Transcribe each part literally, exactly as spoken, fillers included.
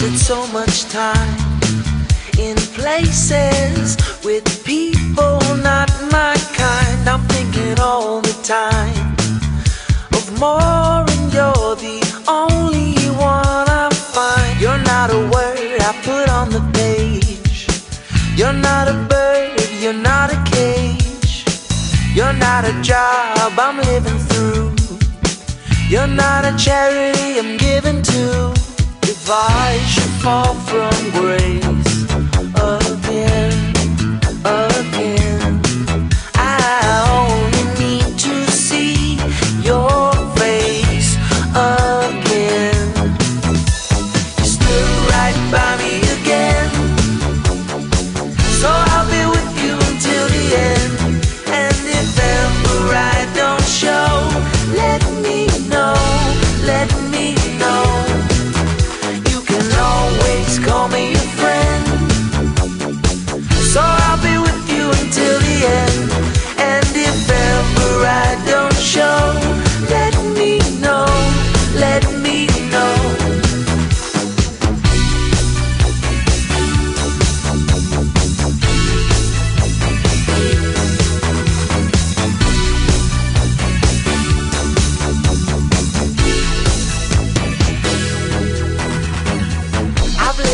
wasted so much time in places with people not my kind. I'm thinking all the time of more, and you're the only one I find. You're not a word I put on the page. You're not a bird, you're not a cage. You're not a job I'm living through. You're not a charity I'm giving to. If I should fall from grace again, again, I only need to see your face again. You stood right by me again, so I'll be with you until the end. And if ever I don't show, let me know, let me know. Call me a friend, so I'll be with you until the end. And if ever I don't show, let me know, let me know.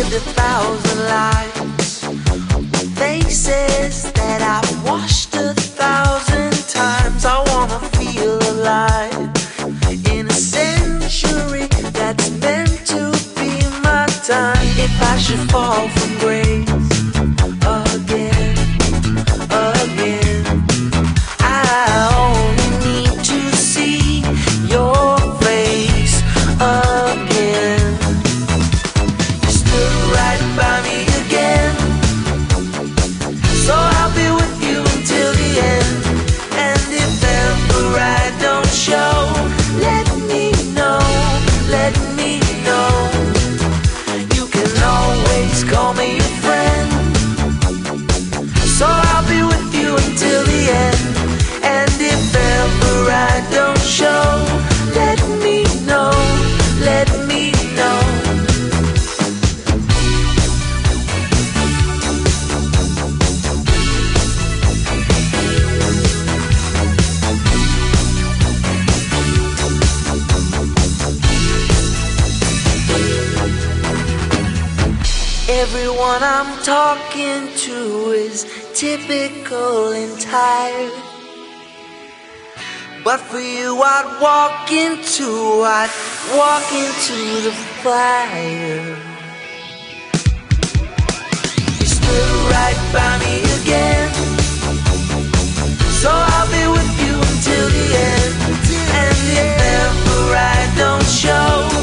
A thousand lives, faces that I've washed a thousand times. I wanna feel alive in a century that's meant to be my time. If I should fall from grace again, again, I only need to see your face again. By me again, so I'll be with you until the end. And if ever I don't show, let me know, let me know. You can always call me a friend, so I'll be with you until the end. And if ever I don't show, let me know, let me know. Everyone I'm talking to is typical and tired, but for you I'd walk into, I'd walk into the fire. You stood right by me again, so I'll be with you until the end. And if ever I don't show,